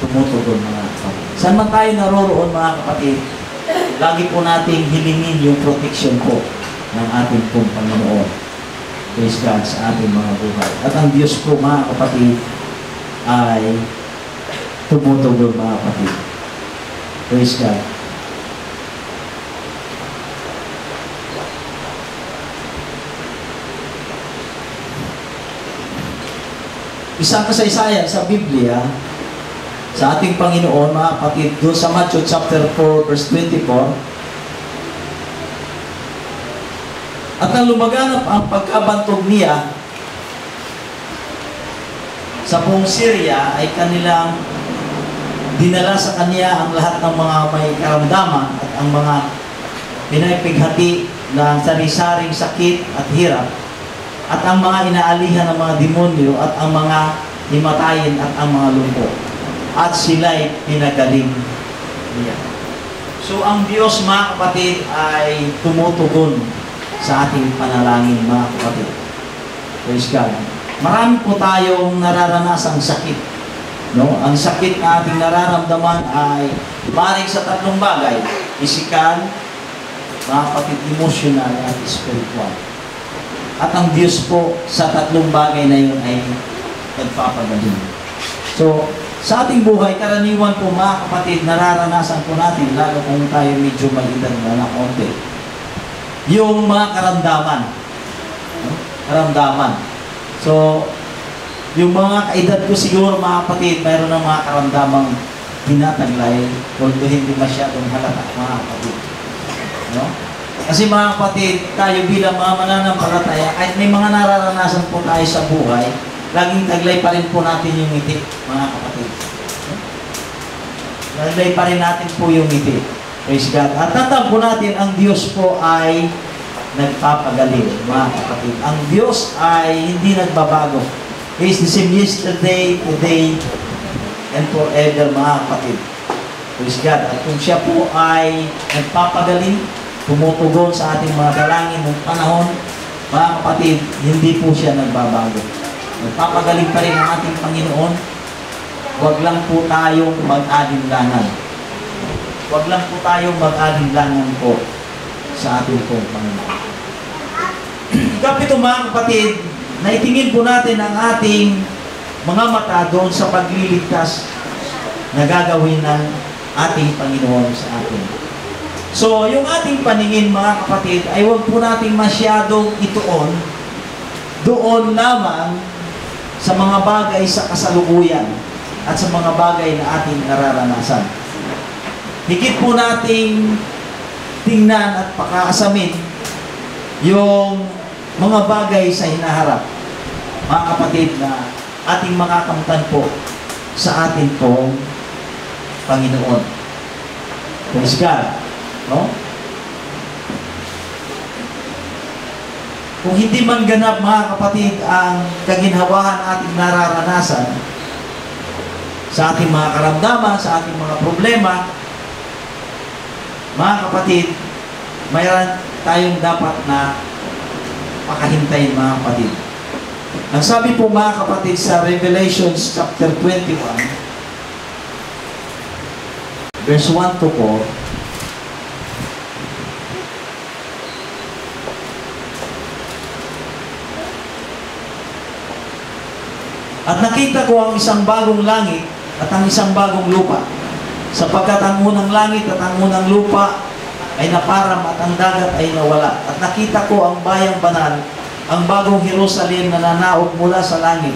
tumutugon, mga kapatid. Saan man tayo naroroon, mga kapatid, lagi po nating hilingin yung protection po ng ating pong Panginoon. Praise God sa ating mga buhay. At ang Diyos po, mga kapatid, ay tumutugon, mga kapatid. Praise God. Isang kasaysayan sa Biblia, sa ating Panginoon, mga kapatid, doon sa Matthew chapter four, verse twenty-four, at nang lumaganap ang pagkabantog niya sa buong Syria, ay kanilang dinala sa kanya ang lahat ng mga may karamdaman at ang mga pinapighati ng sari-saring sakit at hirap, at ang mga inaalihan ng mga demonyo, at ang mga himatayin, at ang mga lumpo, at sila'y pinagaling niya. So, ang Diyos, mga kapatid, ay tumutugon sa ating panalangin, mga kapatid. Praise God. Marami po tayong nararanasang sakit. No? Ang sakit na ating nararamdaman ay maaaring sa tatlong bagay. Physical, mga kapatid, emotional, at spiritual. At ang Diyos po sa tatlong bagay na yun ay nagpapagaling. So, sa ating buhay, karaniwan po, mga kapatid, nararanasan po natin, lalo kung tayo medyo malitan na na konti, yung mga karamdaman. Karamdaman. So, yung mga kaedad ko siguro, mga kapatid, mayroon ng mga karamdamang tinataglay, although hindi masyadong halata, mga kapatid. No? Kasi, mga kapatid, tayo bilang mga mananampalataya, kahit may mga nararanasan po tayo sa buhay, laging taglay pa rin po natin yung ngiti, mga kapatid. Taglay pa rin natin po yung ngiti. Praise God. At tatag po natin, ang Diyos po ay nagpapagaling, mga kapatid. Ang Diyos ay hindi nagbabago. He is the same yesterday, today, and forever, mga kapatid. Praise God. At kung siya po ay nagpapagaling, tumutugon sa ating mga dalangin ng panahon, mga kapatid, hindi po siya nagbabago. Nagpapagaling pa rin ang ating Panginoon. Huwag lang po tayong mag-alinlangan. Huwag lang po tayong mag-alinlangan po sa ating po Panginoon. Kapito, mga kapatid, naitingin po natin ang ating mga mata doon sa pagliligtas na gagawin ng ating Panginoon sa atin. So, yung ating paningin, mga kapatid, ay huwag po natin masyadong ituon doon lamang sa mga bagay sa kasalukuyan at sa mga bagay na ating nararanasan. Higit po nating tingnan at pakaasamin yung mga bagay sa hinaharap, mga kapatid, na ating makakamtan po sa atin pong Panginoon. Praise God. No? Kung hindi man ganap, mga kapatid, ang kaginhawahan ating nararanasan sa ating mga karamdaman, sa ating mga problema, mga kapatid, mayroon tayong dapat na makahintay, mga kapatid. Ang sabi po, mga kapatid, sa Revelations chapter twenty-one, verse one to four, at nakita ko ang isang bagong langit at ang isang bagong lupa, sapagkat ang unang langit at ang unang lupa ay naparam at ang dagat ay nawala. At nakita ko ang bayang banal, ang bagong Jerusalem na nanaog mula sa langit,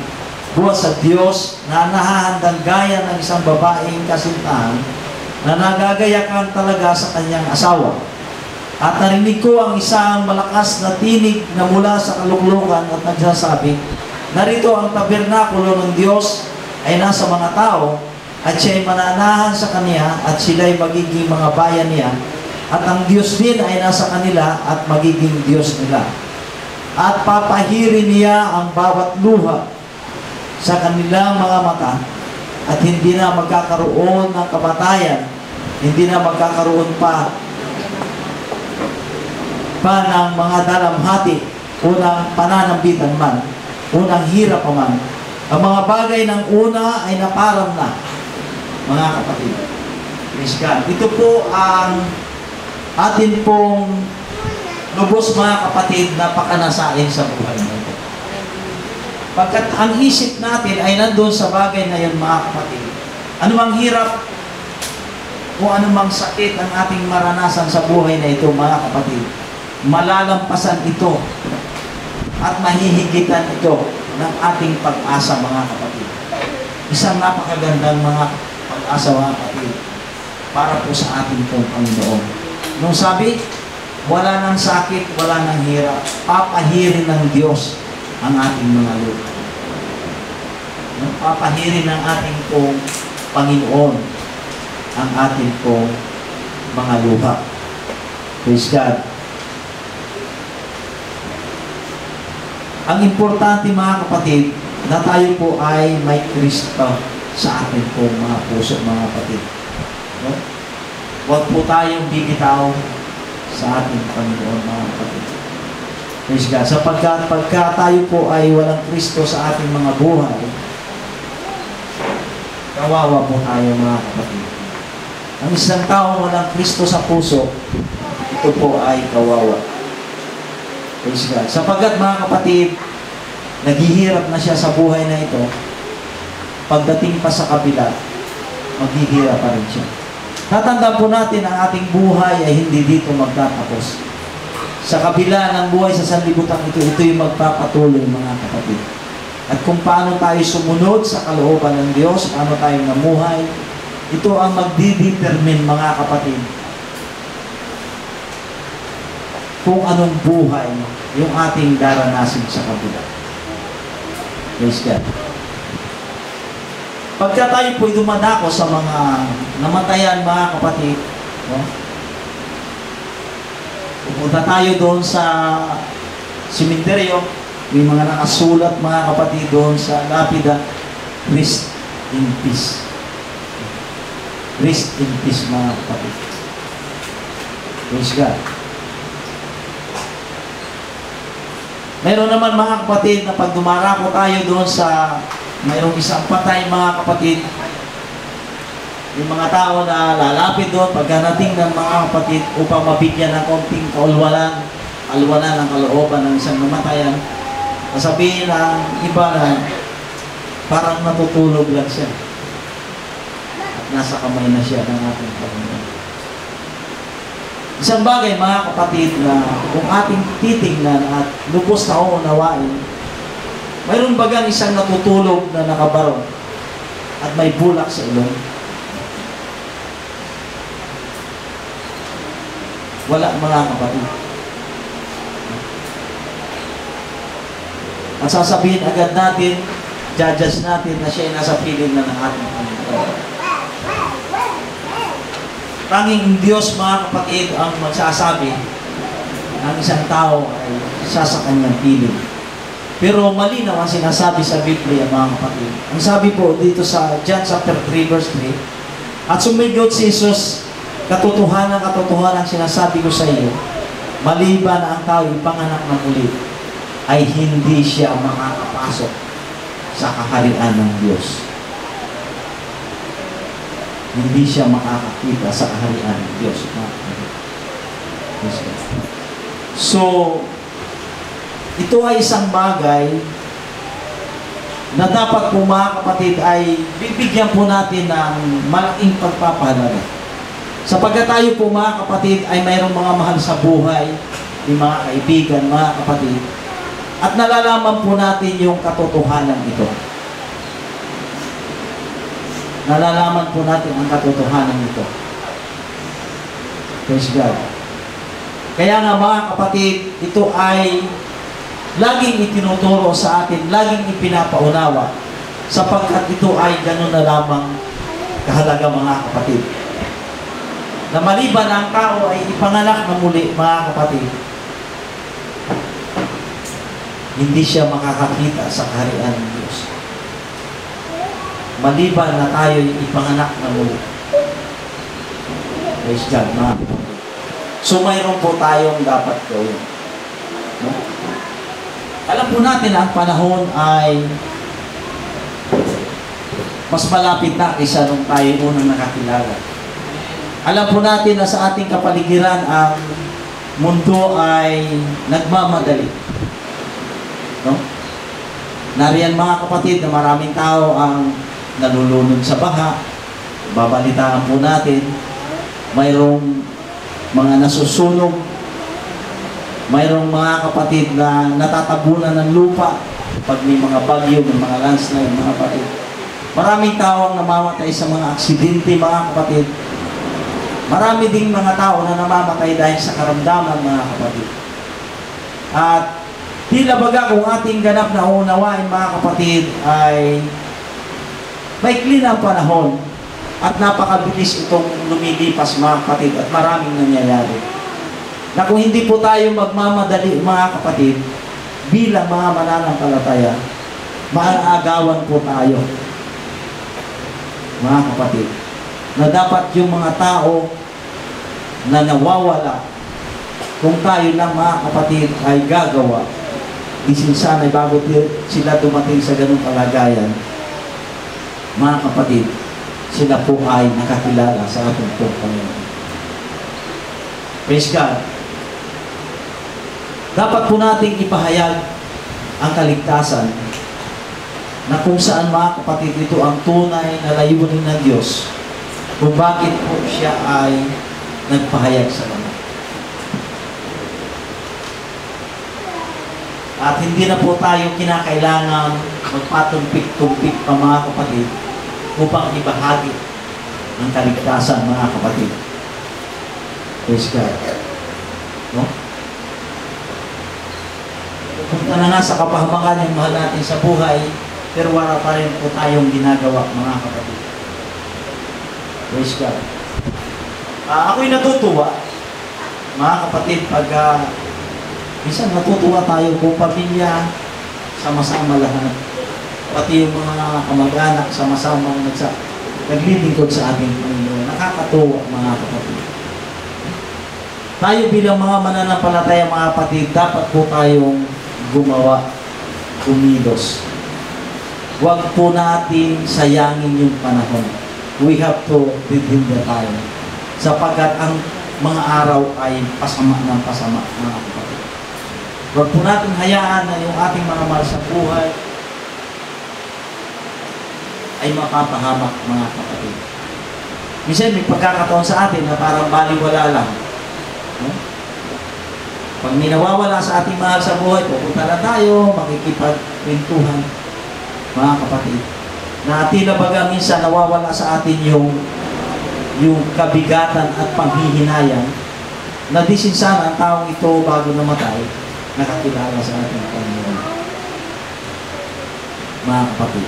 buwa sa Diyos, na nahahandang gaya ng isang babaeng kasintahan na nagagayakan talaga sa kanyang asawa. At narinig ko ang isang malakas na tinig na mula sa kaluklukan at nagsasabi, "Narito ang tabernakulo ng Diyos ay nasa mga tao, at siya'y mananahan sa kanya, at sila'y magiging mga bayan niya, at ang Diyos din ay nasa kanila, at magiging Diyos nila. At papahiri niya ang bawat luha sa kanilang mga mata, at hindi na magkakaroon ng kamatayan, hindi na magkakaroon pa, pa ng mga dalamhati o ng pananambitan man, unang hirap pa man. Ang mga bagay ng una ay naparam na." Mga kapatid, praise God. Ito po ang atin pong lubos, mga kapatid, na pakanasain sa buhay natin. Pagkat ang isip natin ay nandun sa bagay na yan, mga kapatid. Anumang hirap o anumang sakit ang ating maranasan sa buhay na ito, mga kapatid, malalampasan ito at mahihigitan ito ng ating pag-asa, mga kapatid. Isang napakagandang mga pag-asa, mga kapatid, para po sa ating pong Panginoon. Nung sabi, wala ng sakit, wala ng hirap, papahirin ng Diyos ang ating mga lupa. Papahirin ng ating pong Panginoon ang ating pong mga lupa. Praise God. Ang importante, mga kapatid, na tayo po ay may Kristo sa atin po, mga puso, mga kapatid. No? Huwag po tayong bibitaw sa ating Panginoon, mga kapatid. Praise God. Sapagkat pagka tayo po ay walang Kristo sa ating mga buhay, kawawa po tayo, mga kapatid. Ang isang taong walang Kristo sa puso, ito po ay kawawa. Praise God. Sapagkat, mga kapatid, naghihirap na siya sa buhay na ito, pagdating pa sa kabila, maghihirap pa rin siya. Tatandaan po natin, ang ating buhay ay hindi dito magtatapos. Sa kabila ng buhay sa sanlibutan ito, ito yung magpapatuloy, mga kapatid. At kung paano tayo sumunod sa kalooban ng Diyos, paano tayo namuhay, ito ang magdidetermine, mga kapatid, kung anong buhay yung ating daranasin sa kabila. Praise God. Pagka tayo po'y dumadako sa mga namatayan, mga kapatid, no? Pupunta tayo doon sa simenteryo, may mga nakasulat, mga kapatid, doon sa lapida, "Rest in peace." Rest in peace, mga kapatid. Praise God. Meron naman, mga kapatid, na pag dumarako tayo doon sa mayroong isang patay, mga kapatid, yung mga tao na lalapit doon, pagkarating ng mga kapatid, upang mabigyan ng konting kaulwalan, alwalan ng kalooban ng isang namatayan, sasabihin ang iba na parang natutulog lang siya. At nasa kamay na siya ng ating Panginoon. Isang bagay, mga kapatid, na kung ating titingnan at lubos na uunawain, mayroon bagang isang natutulog na nakabarong at may bulak sa ilong? Wala, mga kapatid. At sasabihin agad natin, judges natin, na siya ay nasa piling na ng ating Panginoon. Tanging Diyos, mga kapatid, ang magsasabi ng isang tao ay isa sa kanyang piling. Pero malinaw ang sinasabi sa Biblia, mga kapatid. Ang sabi po dito sa John chapter three verse three, "At sumigot si Jesus, katotohanan, katotohanan, sinasabi ko sa iyo, maliban na ang tao ipanganak na muli, ay hindi siya makakapasok sa kaharian ng Diyos. Hindi siya makakakita sa kaharian ng Diyos. So, ito ay isang bagay na dapat po mga kapatid ay bibigyan po natin ng malaking pagpapahalaga. Sapagkat tayo po mga kapatid ay mayroong mga mahal sa buhay, yung mga kaibigan, mga kapatid, at nalalaman po natin yung katotohanan ito. Nalalaman po natin ang katotohanan ito. Praise God. Kaya nga mga kapatid, ito ay laging itinuturo sa atin, laging ipinapaunawa, sapagkat ito ay ganun na lamang kahalaga mga kapatid. Na maliban ang tao ay ipanganak na muli, mga kapatid, hindi siya makakakita sa kaharian ng Diyos. Maliban na tayo ay ipanganak na muli. Praise God, mga kapatid. So, mayroon po tayong dapat gawin. No? Alam po natin ang panahon ay mas malapit na kaysa nung tayo unang nakakilala. Alam po natin na sa ating kapaligiran ang mundo ay nagmamadali. No? Nariyan mga kapatid na maraming tao ang nalulunod sa baha. Babalitaan po natin. Mayroong mga nasusunog. Mayroong mga kapatid na natatabunan ng lupa pag may mga bagyo, may mga landslide, mga kapatid. Maraming tao ang namamatay sa mga aksidente, mga kapatid. Marami ding mga tao na namamatay dahil sa karamdaman, mga kapatid. At tila baga kung ating ganap na unawain, mga kapatid, ay maikli na ang panahon at napakabilis itong lumilipas, mga kapatid, at maraming nangyayari. Na kung hindi po tayo magmamadali, mga kapatid, bilang mga mananampalataya, maaagawan po tayo, mga kapatid, na dapat yung mga tao na nawawala kung tayo lang mga kapatid ay gagawa isinsanay bago sila dumating sa ganung kalagayan, mga kapatid, sila po ay nakakilala sa ating po Panginoon. Praise God. Dapat po nating ipahayag ang kaligtasan na kung saan, mga kapatid, ito ang tunay na layunin ng Diyos kung bakit po siya ay nagpahayag sa mga. At hindi na po tayo kinakailangan magpatumpik-tumpik pa, mga kapatid, upang ibahagi ng kaligtasan, mga kapatid. Praise God. No? Punta na nga sa kapahamakan yung mahal natin sa buhay, pero wala pa rin po tayong ginagawa, mga kapatid. Praise God. Uh, ako'y natutuwa, mga kapatid, pag uh, minsan natutuwa tayo kung pamilya, sama-sama lahat. Pati yung mga kamag-anak, sama-sama nagsa, naglilingkod sa ating Panginoon. Nakakatuwa, mga kapatid. Tayo bilang mga mananampalataya, mga kapatid, dapat po tayong gumawa, kumilos. Huwag po natin sayangin yung panahon. We have to redeem the time. Sapagkat ang mga araw ay pasama ng pasama, mga kapatid. Huwag po natin hayaan na yung ating mga mahal sa buhay ay mapapahamak, mga kapatid. Minsan may pagkakataon sa atin na parang baliwala lang. Hmm? Pag may nawawala sa ating mahal sa buhay, pupunta na tayo, makikipagpintuhan, mga kapatid. Na tila baga minsan nawawala sa atin yung yung kabigatan at panghihinayan na disinsana ang taong ito bago namatay nakakilala sa ating Panginoon, mga kapatid.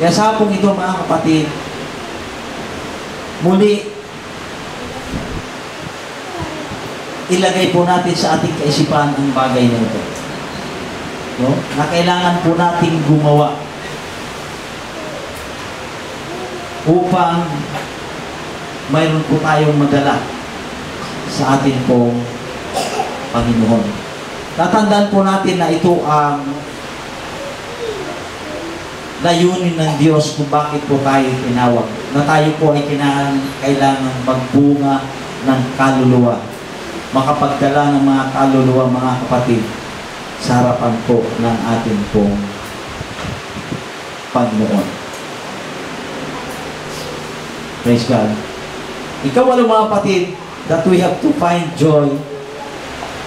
Kaya sa hapong ito, mga kapatid, muli ilagay po natin sa ating kaisipan ang bagay na ito, no? Na kailangan po nating gumawa upang mayroon po tayong madala sa atin pong Panginoon. Natandaan po natin na ito ang layunin ng Diyos kung bakit po tayo tinawag. Na tayo po ay kailangan magbunga ng kaluluwa. Makapagdala ng mga kaluluwa, mga kapatid, sa harapan po ng ating pong Panginoon. Praise God. Ikaw wala mga kapatid, that we have to find joy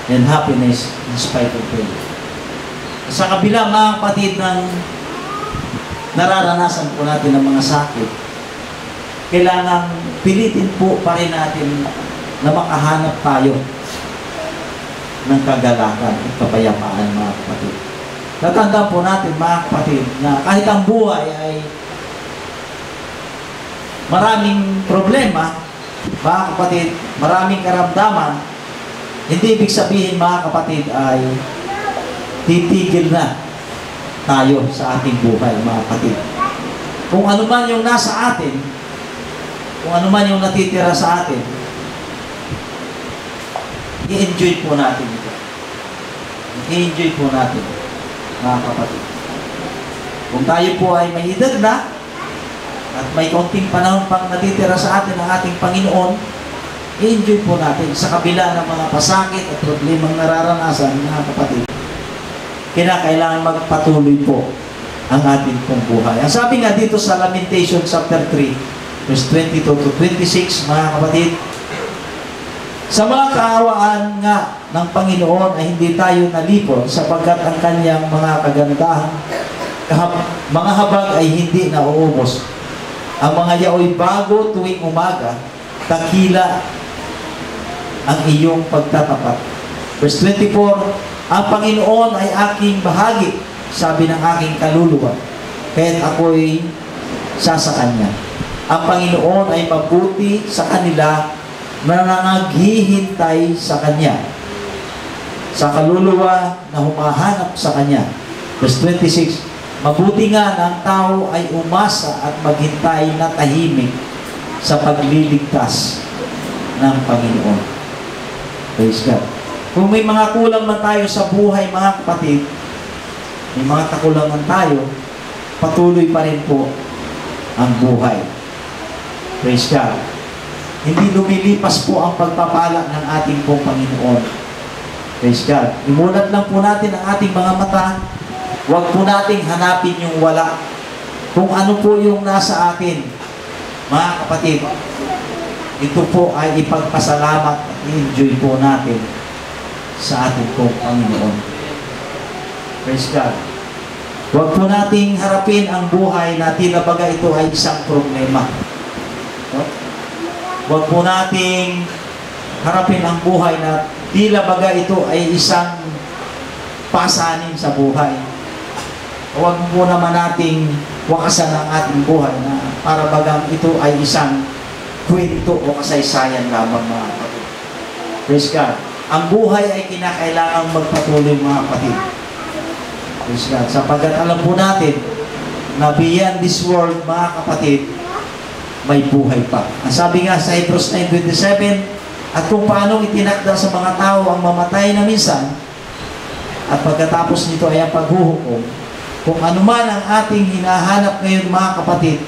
and happiness in spite of pain. Sa kabila mga kapatid ng nararanasan po natin ng mga sakit, kailangan pilitin po pa rin natin na makahanap tayo ng kagalakan at kapayapaan mga kapatid. Natandaan po natin mga kapatid na kahit ang buhay ay maraming problema, mga kapatid, maraming karamdaman, hindi ibig sabihin mga kapatid ay titigil na tayo sa ating buhay, mga kapatid. Kung ano man yung nasa atin, kung ano man yung natitira sa atin, i-enjoy po natin ito. I-enjoy po natin, mga kapatid. Kung tayo po ay may edad na, at may konting panahon pang natitira sa atin ng ating Panginoon, i-enjoy po natin sa kabila ng mga pasakit at problemang nararanasan, mga kapatid. Kinakailangan magpatuloy po ang ating pong buhay. Ang sabi nga dito sa Lamentations chapter three, verse twenty-two to twenty-six, mga kapatid, sa mga kaawaan nga ng Panginoon ay hindi tayo nalipon sapagkat ang kanyang mga kagandahan, mga habag ay hindi nauubos. Ang mga yaoy bago tuwing umaga, takila ang iyong pagtatapat. Verse twenty-four, ang Panginoon ay aking bahagi, sabi ng aking kaluluwa, kaya't ako'y sasakanya. Ang Panginoon ay mabuti sa kanila na nanghihintay sa Kanya, sa kaluluwa na humahanap sa Kanya. Verse twenty-six, mabuti nga na ang tao ay umasa at maghintay na tahimik sa pagliligtas ng Panginoon. Praise God. Kung may mga kulang man tayo sa buhay, mga kapatid, may mga kakulangan tayo, patuloy pa rin po ang buhay. Praise God. Hindi lumilipas po ang pagpapala ng ating pong Panginoon. Praise God. Imulat lang po natin ang ating mga mata. Huwag po nating hanapin yung wala. Kung ano po yung nasa atin, mga kapatid, ito po ay ipagpasalamat at enjoy po natin sa ating pong Panginoon. Praise God. Huwag po nating harapin ang buhay na tila baga ito ay isang problema. Huwag po nating harapin ang buhay na tila baga ito ay isang pasanin sa buhay. Huwag po naman nating wakasan ang ating buhay na para bagang ito ay isang kwento o kasaysayan lamang, mga kapatid. Praise God. Ang buhay ay kinakailangang magpatuloy, mga kapatid. Praise God. Sapagat alam po natin na beyond this world, mga kapatid, may buhay pa. Ang sabi nga sa Hebrews nine twenty-seven, at kung paano itinakda sa mga tao ang mamatay na minsan, at pagkatapos nito ay ang paghuhukom, kung anuman ang ating hinahanap ngayon, mga kapatid,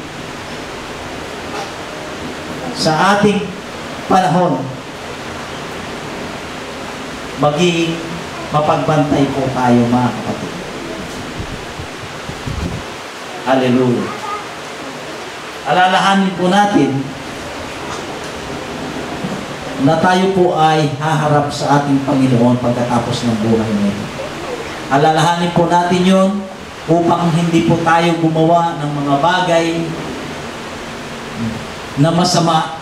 sa ating panahon, maging mapagbantay po tayo, mga kapatid. Hallelujah. Alalahanin po natin na tayo po ay haharap sa ating Panginoon pagkatapos ng buhay nito. Alalahanin po natin yun upang hindi po tayo gumawa ng mga bagay na masama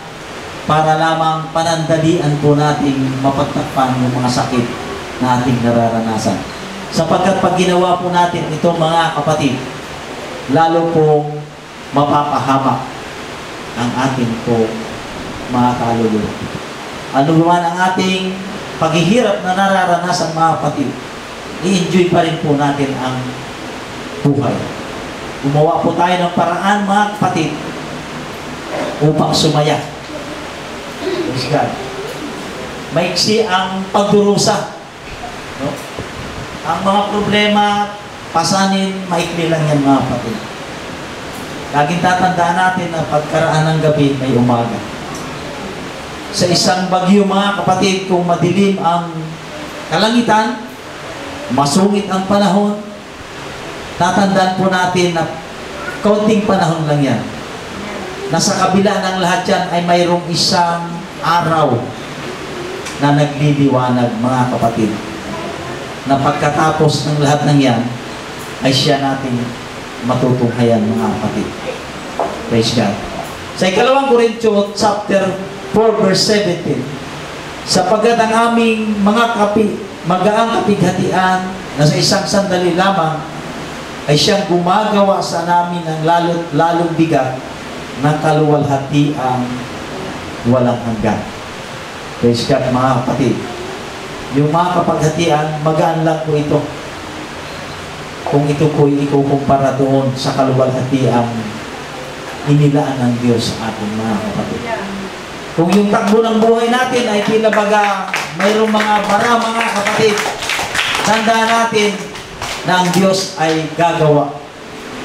para lamang panandalian po nating mapagtakpan ng mga sakit na ating nararanasan. Sapagkat pag ginawa po natin ito, mga kapatid, lalo pong mapapahamak ang ating po mga kaluluwa. Ano man ang ating paghihirap na nararanasan, mga kapatid, i-enjoy pa rin po natin ang buhay. Gumawa po tayo ng paraan, mga kapatid, upang sumaya. Praise God. Maiksi ang pagdurusa No? Ang mga problema, pasanin, maikli lang yan mga kapatid. Laging tatandaan natin na pagkaraan ng gabi, may umaga. Sa isang bagyo mga kapatid, kung madilim ang kalangitan, masungit ang panahon, tatandaan po natin na kaunting panahon lang yan. Nasa kabila ng lahat yan ay mayroong isang araw na nagliliwanag mga kapatid. Na pagkatapos ng lahat ng yan, ay siya natin matutunghayan mga kapatid. Praise God. Sa Ikalawang Korinto, chapter four, verse seventeen, sapagkat ang aming mga kapi, magaang kapighatian na sa isang sandali lamang ay siyang gumagawa sa namin ng lalo, lalong bigat ng kaluwalhatiang walang hanggan. Praise God mga kapatid. Yung mga kapaghatian, magaan lang po ito. Kung ito po'y ikukumpara doon sa kaluwalhatiang inilaan ng Diyos sa ating mga kapatid. Kung yung takbo ng buhay natin ay tila baga mayroong mga bara mga kapatid, tandaan natin na ang Diyos ay gagawa.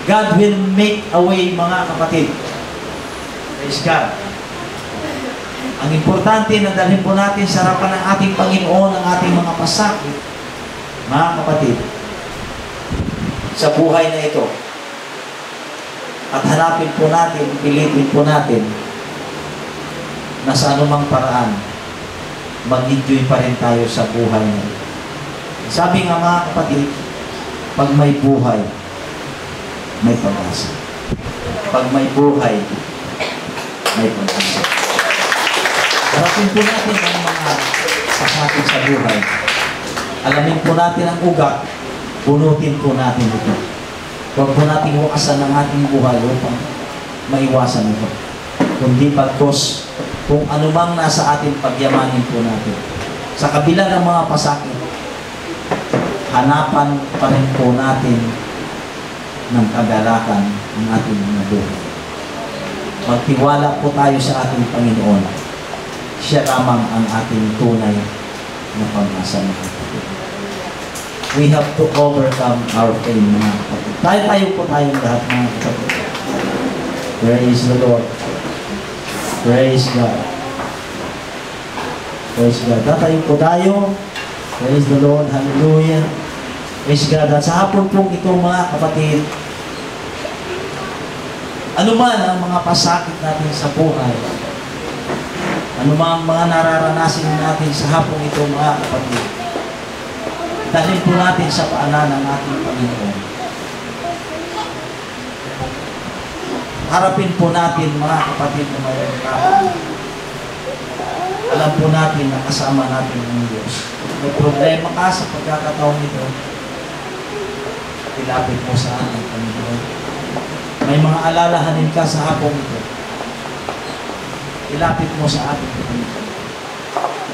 God will make a way mga kapatid. Praise God. Ang importante na dalhin po natin sa harapan ng ating Panginoon ang ating mga pasakit, mga kapatid, sa buhay na ito. At hanapin po natin, pilitin po natin na sa anumang paraan, mag-enjoy pa rin tayo sa buhay na ito. Sabi nga mga kapatid, pag may buhay, may pag-asa. Pag may buhay, may pag-asa. Harapin po natin ang mga pasakit sa buhay. Alamin po natin ang ugat. Bunutin po natin ito. Huwag po natin wakasan ang ating buhay upang maiwasan ito. Kundi pagkos kung anumang nasa atin, pagyamanin po natin. Sa kabila ng mga pasakit, hanapan pa rin po natin ng kagalakan ng ating mga buhay. Magtiwala po tayo sa ating Panginoon. Siya lamang ang ating tunay na pag-asa na kapatid. We have to overcome our pain, mga kapatid. Tayo-tayo po tayong lahat, mga kapatid. Praise the Lord. Praise God. Praise God. Tatayo po tayo. Praise the Lord. Hallelujah. Praise God. At sa hapon pong ito, mga kapatid, ano man ang mga pasakit natin sa buhay, ano mga, mga nararanasin natin sa hapong ito, mga kapatid, dalhin po natin sa paanan ng ating Panginoon. Harapin po natin, mga kapatid, na mayroon tayo. Alam po natin na kasama natin ng Diyos. May problema ka sa pagkakataon nito, ilapit mo sa ating Panginoon. May mga alalahanin ka sa hapong ito, ilapit mo sa ating Panginoon.